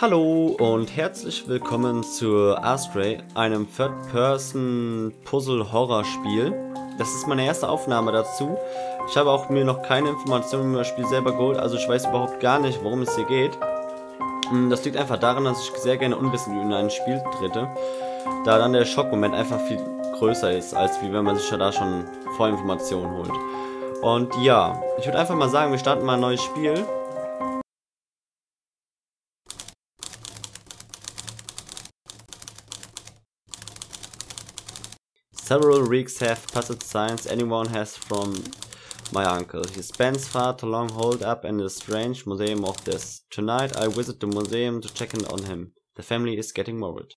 Hallo und herzlich willkommen zu Astray, einem Third-Person-Puzzle-Horror-Spiel. Das ist meine erste Aufnahme dazu. Ich habe auch mir noch keine Informationen über das Spiel selber geholt, also ich weiß überhaupt gar nicht, worum es hier geht. Das liegt einfach daran, dass ich sehr gerne unwissend in ein Spiel trete, da dann der Schockmoment einfach viel größer ist, als wie wenn man sich ja da schon Vorinformationen holt. Und ja, ich würde einfach mal sagen, wir starten mal ein neues Spiel. Several weeks have passed since anyone has from my uncle. He spends far too long holed up in the strange museum of this. Tonight I visit the museum to check in on him. The family is getting worried.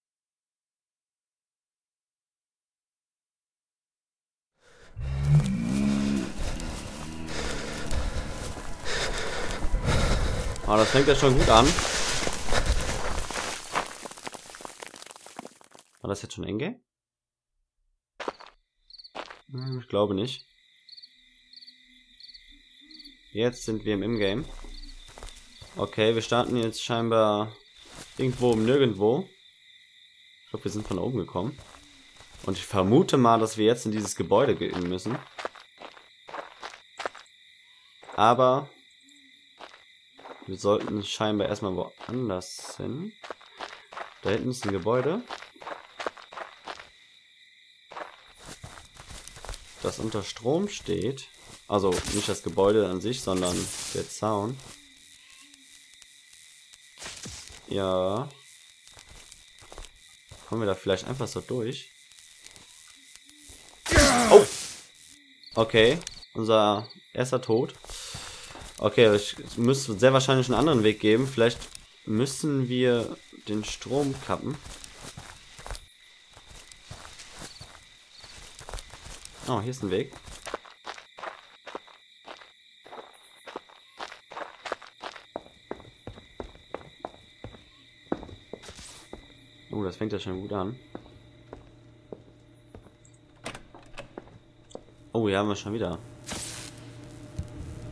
Oh, das fängt ja schon gut an. War das jetzt schon Enge? Ich glaube nicht. Jetzt sind wir im Ingame. Okay, wir starten jetzt scheinbar irgendwo im Nirgendwo. Ich glaube, wir sind von oben gekommen. Und ich vermute mal, dass wir jetzt in dieses Gebäude gehen müssen. Aber wir sollten scheinbar erstmal woanders hin. Da hinten ist ein Gebäude. Das unter Strom steht, also nicht das Gebäude an sich, sondern der Zaun. Ja. Kommen wir da vielleicht einfach so durch? Oh! Okay, unser erster Tod. Okay, ich müsste sehr wahrscheinlich einen anderen Weg geben. Vielleicht müssen wir den Strom kappen. Oh, hier ist ein Weg. Oh, das fängt ja schon gut an. Oh, hier haben wir schon wieder.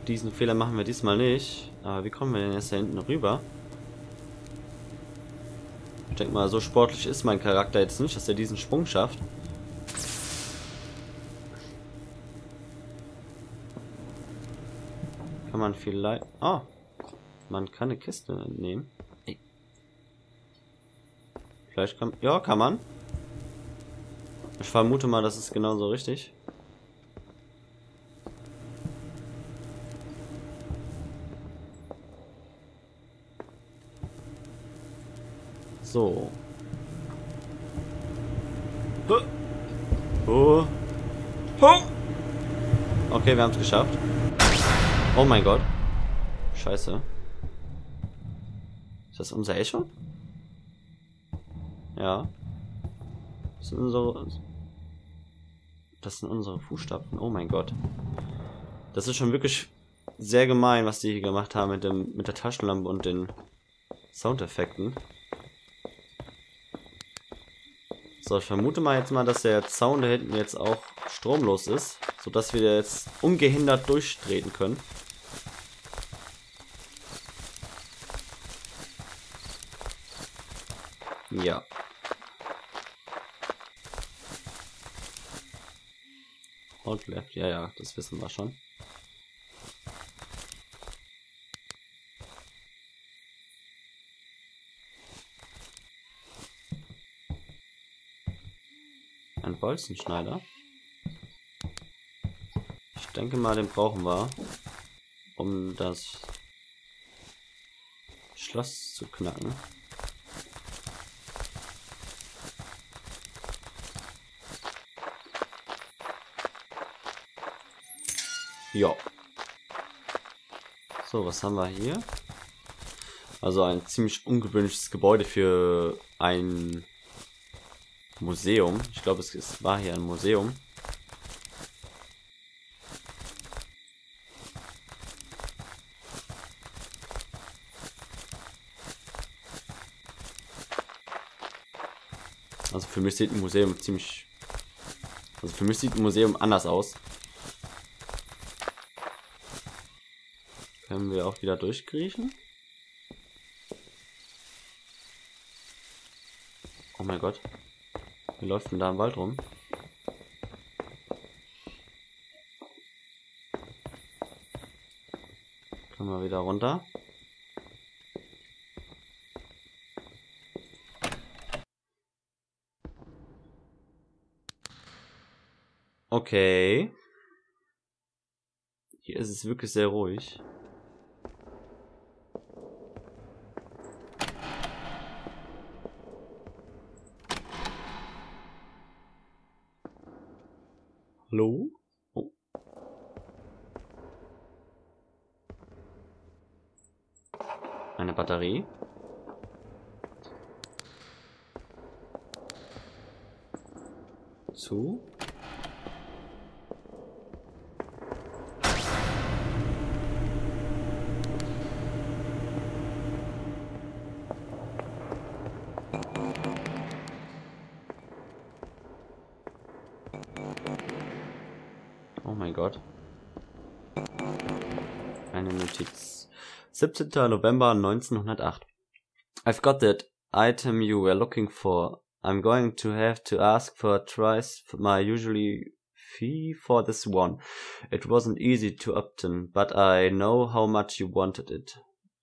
Diesen Fehler machen wir diesmal nicht. Aber wie kommen wir denn jetzt da hinten rüber? Ich denke mal, so sportlich ist mein Charakter jetzt nicht, dass er diesen Sprung schafft. Man vielleicht... Oh! Man kann eine Kiste entnehmen. Vielleicht kann... Ja, kann man. Ich vermute mal, das ist genauso richtig. So. Oh. Okay, wir haben es geschafft. Oh mein Gott. Scheiße. Ist das unser Echo? Ja. Das sind unsere Fußstapfen. Oh mein Gott. Das ist schon wirklich sehr gemein, was die hier gemacht haben mit der Taschenlampe und den Soundeffekten. So, ich vermute mal jetzt mal, dass der Zaun da hinten jetzt auch stromlos ist, sodass wir jetzt ungehindert durchtreten können. Ja. Hold left, ja, das wissen wir schon. Ein Bolzenschneider. Ich denke mal, den brauchen wir, um das Schloss zu knacken. Ja. So, was haben wir hier? Also ein ziemlich ungewöhnliches Gebäude für ein Museum. Ich glaube, es war hier ein Museum. Also für mich sieht ein Museum ziemlich... Also für mich sieht ein Museum anders aus. Können wir auch wieder durchkriechen? mein Gott. Wie läuft denn da im Wald rum? Können wir wieder runter. Okay. Hier ist es wirklich sehr ruhig. Hallo? Oh. Eine Batterie. Zu. Eine Notiz. 17. November 1908. I've got that item you were looking for. I'm going to have to ask for twice my usually fee for this one. It wasn't easy to obtain, but I know how much you wanted it.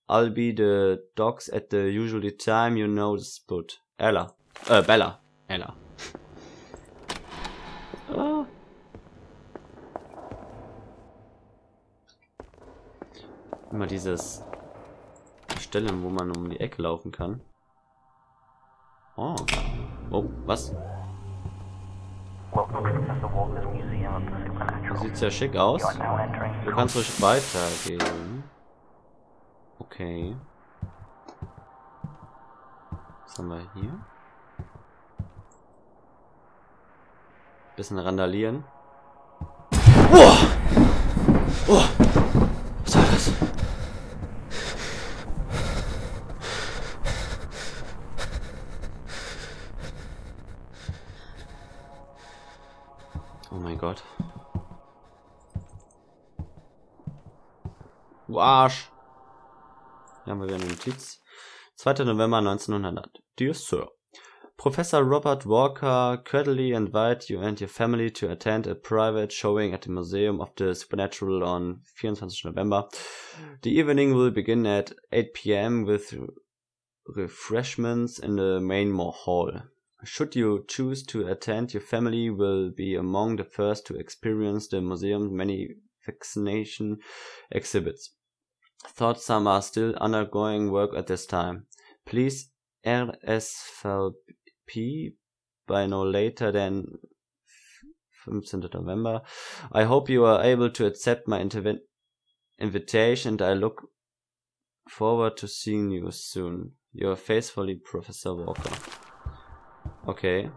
I'll be the dogs at the usually time you know the spot. Ella. Bella. Ella. Ah. Immer dieses Stellen, wo man um die Ecke laufen kann. Oh. Oh, was? Das sieht sehr schick aus. Du kannst ruhig weitergehen. Okay. Was haben wir hier? Bisschen randalieren. Oh! Oh! Was war das? Gott. Du Arsch. Hier haben wir wieder eine Notiz. 2. November 1900. Dear Sir, Professor Robert Walker cordially invite you and your family to attend a private showing at the Museum of the Supernatural on 24 November. The evening will begin at 8 p.m. with refreshments in the main hall. Should you choose to attend, your family will be among the first to experience the museum's many fascination exhibits. Though some are still undergoing work at this time. Please RSVP by no later than 15th November. I hope you are able to accept my invitation and I look forward to seeing you soon. Your faithfully, Professor Walker. Okay.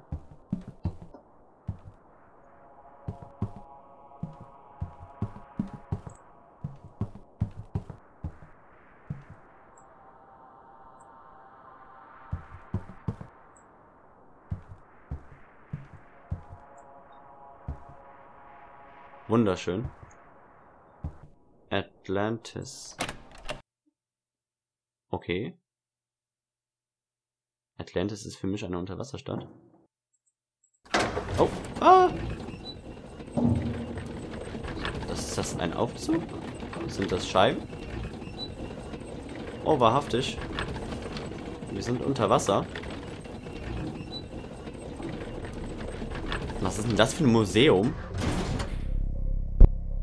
Wunderschön. Atlantis. Okay. Atlantis ist für mich eine Unterwasserstadt. Oh! Ah! Ist das ein Aufzug? Sind das Scheiben? Oh, wahrhaftig. Wir sind unter Wasser. Was ist denn das für ein Museum?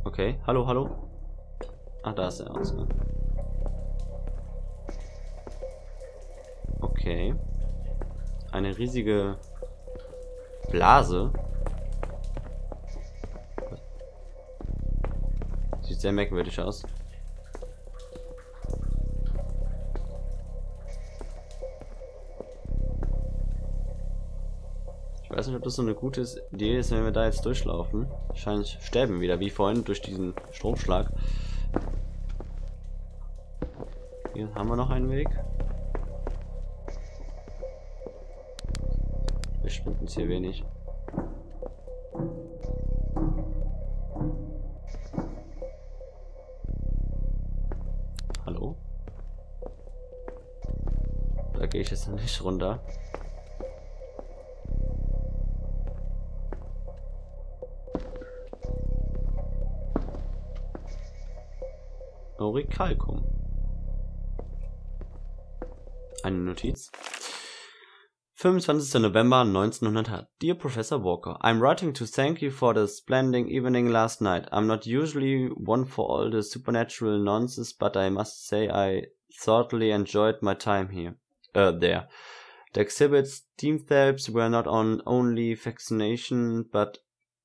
Okay, hallo, hallo. Ach, da ist der Ausgang. Okay. Eine riesige Blase. Sieht sehr merkwürdig aus. Ich weiß nicht, ob das so eine gute Idee ist, wenn wir da jetzt durchlaufen. Wahrscheinlich sterben wir wieder, wie vorhin, durch diesen Stromschlag. Hier haben wir noch einen Weg. Stimmt uns hier wenig. Hallo? Da gehe ich jetzt nicht runter. Auricalcum. Eine Notiz. 25. November 1900. Dear Professor Walker, I'm writing to thank you for the splendid evening last night. I'm not usually one for all the supernatural nonsense, but I must say I thoroughly enjoyed my time here. There. The exhibits, theme types were not on only fascination, but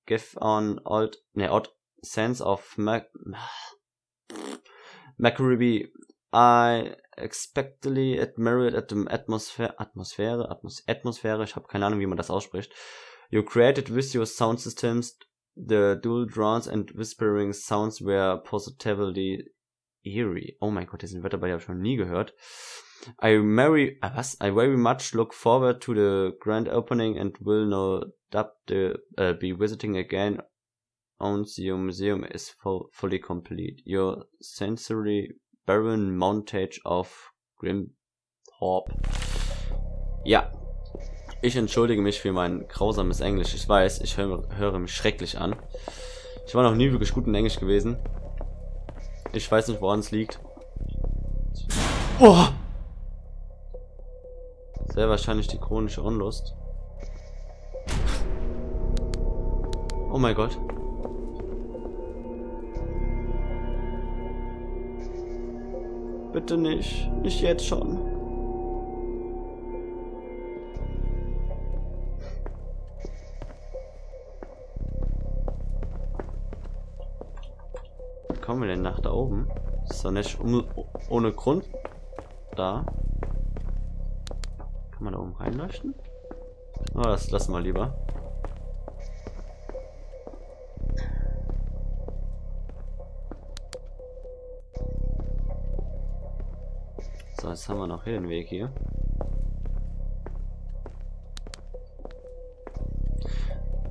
give an odd sense of macabre. I expectantly admired at the atmosphere, ich habe keine Ahnung, wie man das ausspricht. You created with your sound systems, the dual drones and whispering sounds were positively eerie. Oh mein Gott, diesen Wörter habe ich schon nie gehört. I very much look forward to the grand opening and will no doubt be visiting again once your museum is fully complete. Your sensory barren montage of Grimthorpe. Ja, ich entschuldige mich für mein grausames Englisch. Ich weiß, ich höre mich schrecklich an. Ich war noch nie wirklich gut in Englisch gewesen. Ich weiß nicht, woran es liegt. Oh! Sehr wahrscheinlich die chronische Unlust. Oh mein Gott. Bitte nicht. Nicht jetzt schon. Wie kommen wir denn nach da oben? Das ist doch nicht ohne Grund. Da. Kann man da oben reinleuchten? Oh, das lassen wir lieber. So, jetzt haben wir noch hier den Weg hier.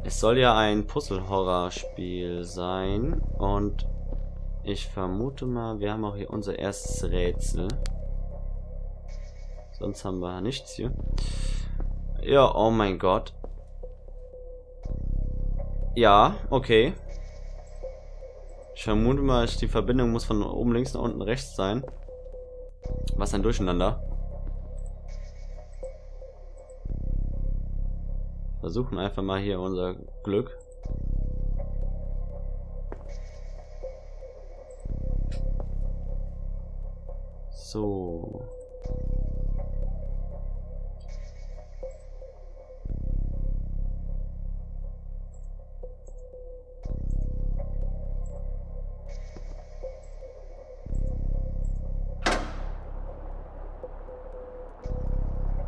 Es soll ja ein Puzzle-Horror-Spiel sein. Und ich vermute mal, wir haben auch hier unser erstes Rätsel. Sonst haben wir nichts hier. Ja, oh mein Gott. Ja, okay. Ich vermute mal, die Verbindung muss von oben links nach unten rechts sein. Was ein Durcheinander. Versuchen einfach mal hier unser Glück. So.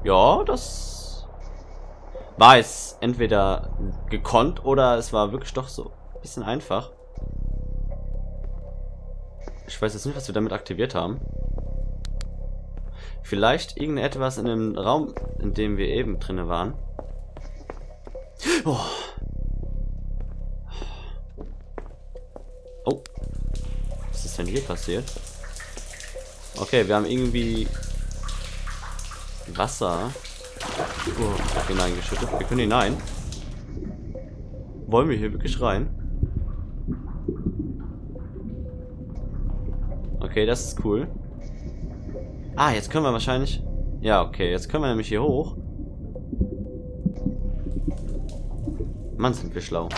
Ja, das war es entweder gekonnt oder es war wirklich doch so ein bisschen einfach. Ich weiß jetzt nicht, was wir damit aktiviert haben. Vielleicht irgendetwas in dem Raum, in dem wir eben drinne waren. Oh. Oh. Was ist denn hier passiert? Okay, wir haben irgendwie Wasser hineingeschüttet. Wir können hinein. Wollen wir hier wirklich rein? Okay, das ist cool. Ah, jetzt können wir wahrscheinlich... Ja, okay, jetzt können wir nämlich hier hoch. Mann, sind wir schlau.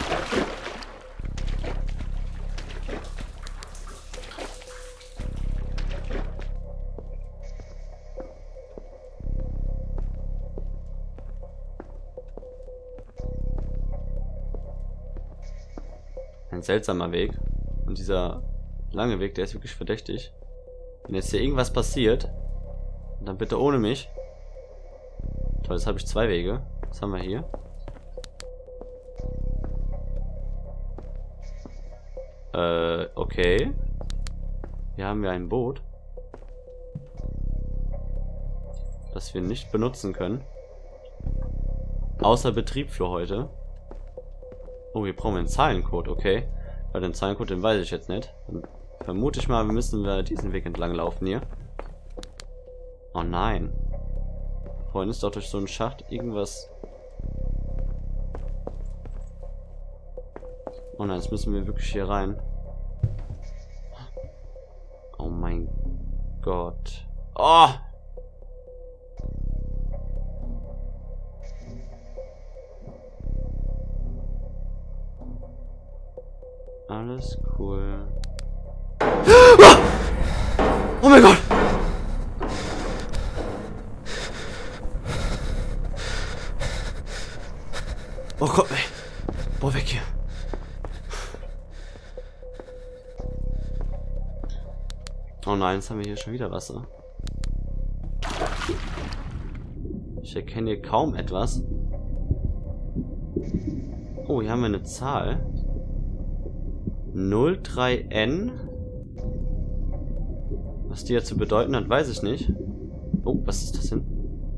Ein seltsamer Weg. Und dieser lange Weg, der ist wirklich verdächtig. Wenn jetzt hier irgendwas passiert, dann bitte ohne mich. Toll, jetzt habe ich zwei Wege. Was haben wir hier? Okay. Hier haben wir ein Boot. Das wir nicht benutzen können. Außer Betrieb für heute. Oh, wir brauchen einen Zahlencode, okay. Weil den Zahlencode, den weiß ich jetzt nicht. Dann vermute ich mal, wir müssen diesen Weg entlang laufen hier. Oh nein. Vorhin ist doch durch so einen Schacht irgendwas... Oh nein, jetzt müssen wir wirklich hier rein. Oh Gott. Oh! Alles cool. Oh mein Gott! Oh Gott, ey. Boah, weg hier. Oh nein, jetzt haben wir hier schon wieder Wasser. Ich erkenne hier kaum etwas. Oh, hier haben wir eine Zahl. 03N. Was die jetzt zu bedeuten hat, weiß ich nicht. Oh, was ist das denn?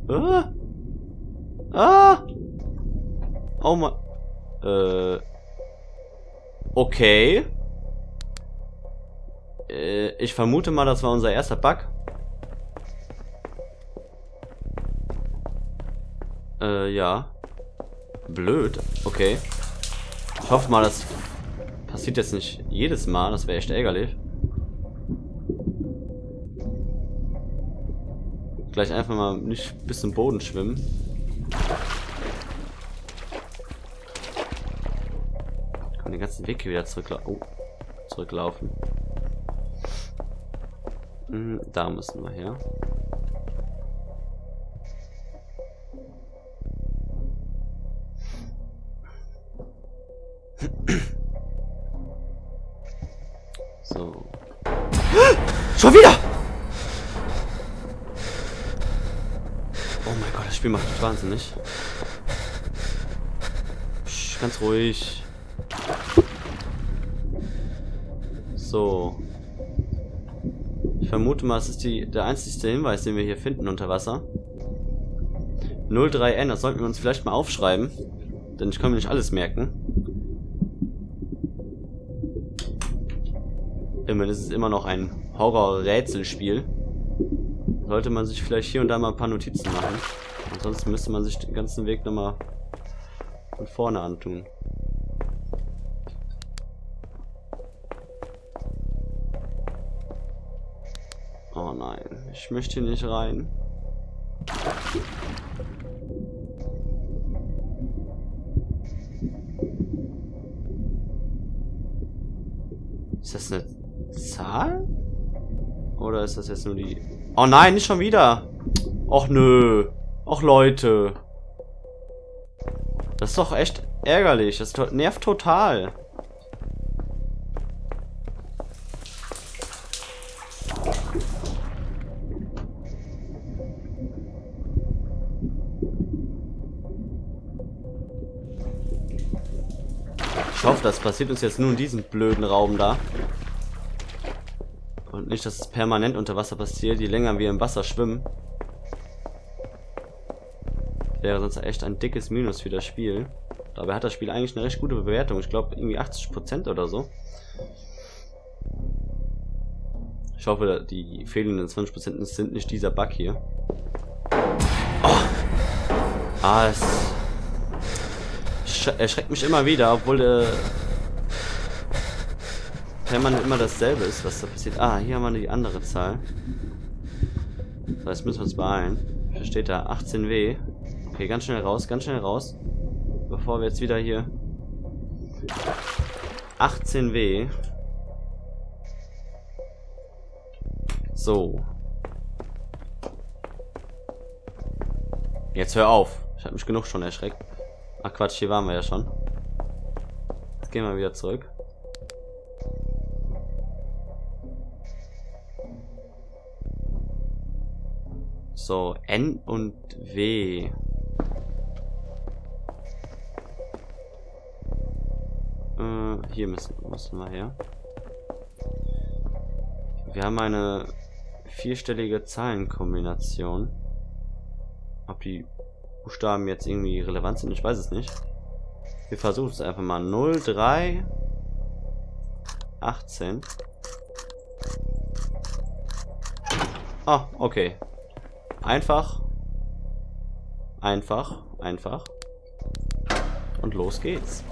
Ah! Ah! Oh mein... Okay. Ich vermute mal, das war unser erster Bug. Ja. Blöd. Okay. Ich hoffe mal, das passiert jetzt nicht jedes Mal. Das wäre echt ärgerlich. Gleich einfach mal nicht bis zum Boden schwimmen. Ich kann den ganzen Weg hier wieder zurücklaufen. Da müssen wir her. So. Schon wieder! Oh mein Gott, das Spiel macht mich wahnsinnig. Psch, ganz ruhig. So. Ich vermute mal, es ist der einzige Hinweis, den wir hier finden unter Wasser. 03N, das sollten wir uns vielleicht mal aufschreiben. Denn ich kann mir nicht alles merken. Immerhin ist es immer noch ein Horror-Rätselspiel. Sollte man sich vielleicht hier und da mal ein paar Notizen machen. Ansonsten müsste man sich den ganzen Weg nochmal von vorne antun. Oh nein, ich möchte hier nicht rein. Ist das eine Zahl? Oder ist das jetzt nur die... Oh nein, nicht schon wieder! Och nö! Och Leute! Das ist doch echt ärgerlich. Das nervt total. Ich hoffe, das passiert uns jetzt nur in diesem blöden Raum da. Und nicht, dass es permanent unter Wasser passiert, je länger wir im Wasser schwimmen. Wäre sonst echt ein dickes Minus für das Spiel. Dabei hat das Spiel eigentlich eine recht gute Bewertung. Ich glaube, irgendwie 80% oder so. Ich hoffe, die fehlenden 20% sind nicht dieser Bug hier. Oh. Ah, es... erschreckt mich immer wieder, obwohl permanent immer dasselbe ist, was da passiert. Ah, hier haben wir die andere Zahl. Das heißt, müssen wir uns beeilen. Da steht da 18W. Okay, ganz schnell raus. Bevor wir jetzt wieder hier... 18W. So. Jetzt hör auf. Ich habe mich genug schon erschreckt. Ach Quatsch, hier waren wir ja schon. Jetzt gehen wir wieder zurück. So, N und W. Hier müssen wir her. Wir haben eine vierstellige Zahlenkombination. Ob die Buchstaben jetzt irgendwie relevant sind, ich weiß es nicht. Wir versuchen es einfach mal. 03 18. Ah, okay. Einfach und los geht's.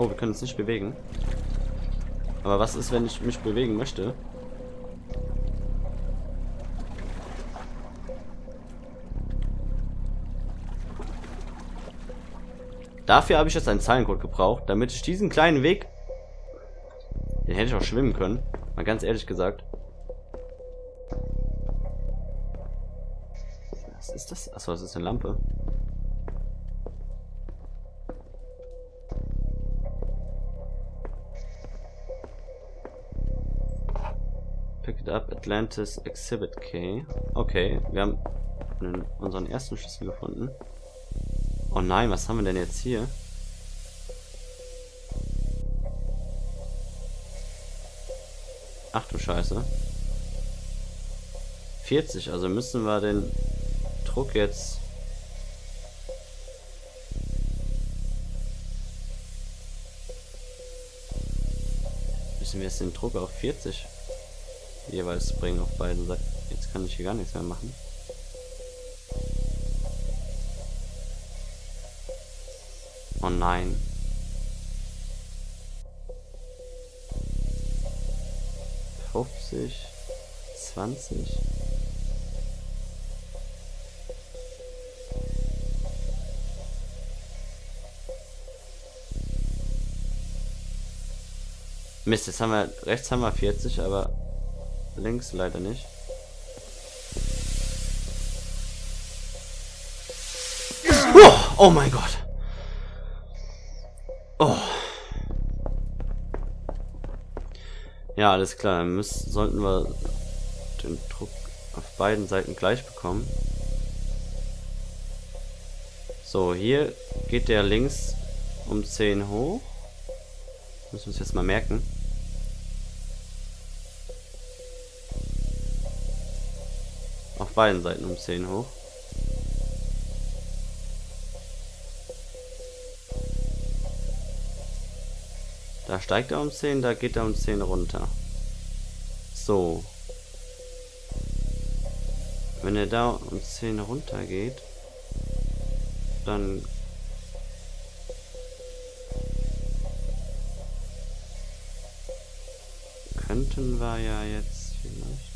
Oh, wir können uns nicht bewegen. Aber was ist, wenn ich mich bewegen möchte? Dafür habe ich jetzt einen Zeilencode gebraucht, damit ich diesen kleinen Weg... Den hätte ich auch schwimmen können, mal ganz ehrlich gesagt. Was ist das? Achso, das ist eine Lampe. Pick it up, Atlantis Exhibit Key. Okay, wir haben unseren ersten Schlüssel gefunden. Oh nein, was haben wir denn jetzt hier? Ach du Scheiße. 40, also müssen wir den Druck jetzt... Müssen wir jetzt den Druck auf 40 jeweils bringen auf beiden Seiten. Jetzt kann ich hier gar nichts mehr machen. Oh nein. Sich 20. Mist, jetzt haben wir rechts haben wir 40, aber links leider nicht. Oh mein Gott. Ja, alles klar, dann sollten wir den Druck auf beiden Seiten gleich bekommen. So, hier geht der links um 10 hoch. Müssen wir uns jetzt mal merken. Auf beiden Seiten um 10 hoch. Da steigt er um 10, da geht er um 10 runter. So. Wenn er da um 10 runter geht, dann... könnten wir ja jetzt vielleicht...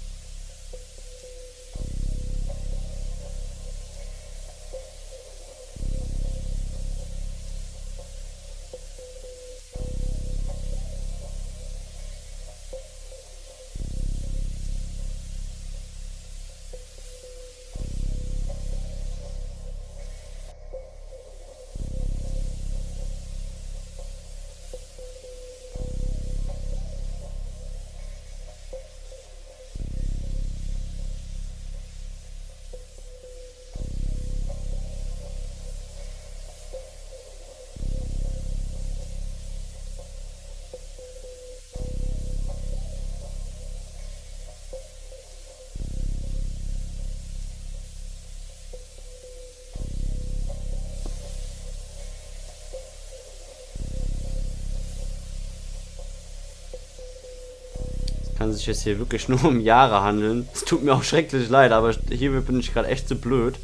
Kann sich jetzt hier wirklich nur um Jahre handeln. Es tut mir auch schrecklich leid, aber hier bin ich gerade echt zu blöd.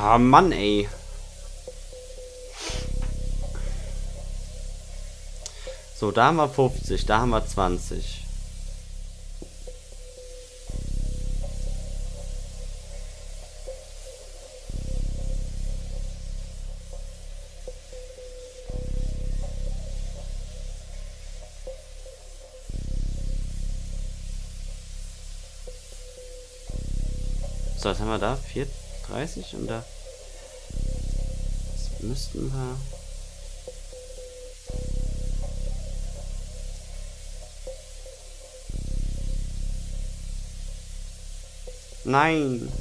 Ah Mann, ey. So, da haben wir 50, da haben wir 20. So, was haben wir da? 30 und da... Das müssten wir... Nein!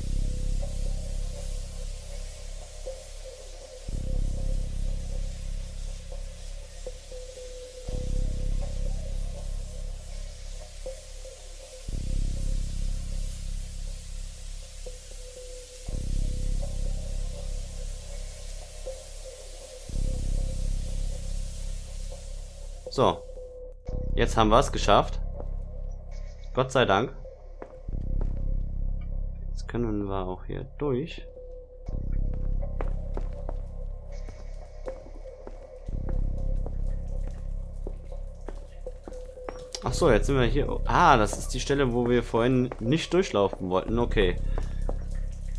So, jetzt haben wir es geschafft. Gott sei Dank. Jetzt können wir auch hier durch. Ach Achso, jetzt sind wir hier. Ah, das ist die Stelle, wo wir vorhin nicht durchlaufen wollten. Okay.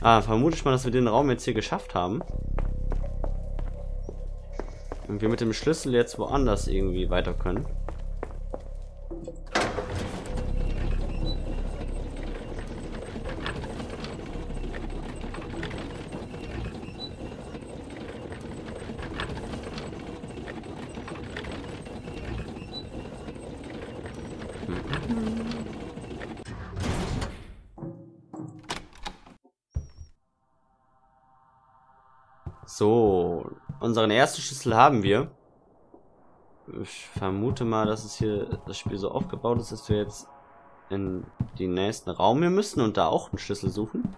Ah, vermute ich mal, dass wir den Raum jetzt hier geschafft haben. Und wir mit dem Schlüssel jetzt woanders irgendwie weiter können. So, unseren ersten Schlüssel haben wir. Ich vermute mal, dass es hier das Spiel so aufgebaut ist, dass wir jetzt in den nächsten Raum hier müssen und da auch einen Schlüssel suchen.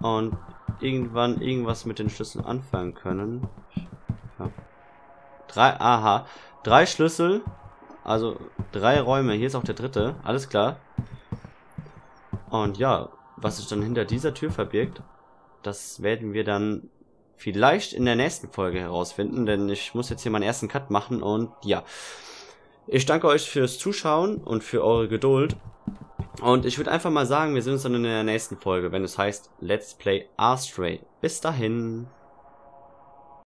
Und irgendwann irgendwas mit den Schlüsseln anfangen können. Ja. Drei Schlüssel, also 3 Räume. Hier ist auch der 3. Alles klar. Und ja, was sich dann hinter dieser Tür verbirgt, das werden wir dann vielleicht in der nächsten Folge herausfinden, denn ich muss jetzt hier meinen ersten Cut machen und ja. Ich danke euch fürs Zuschauen und für eure Geduld. Und ich würde einfach mal sagen, wir sehen uns dann in der nächsten Folge, wenn es heißt Let's Play Astray. Bis dahin.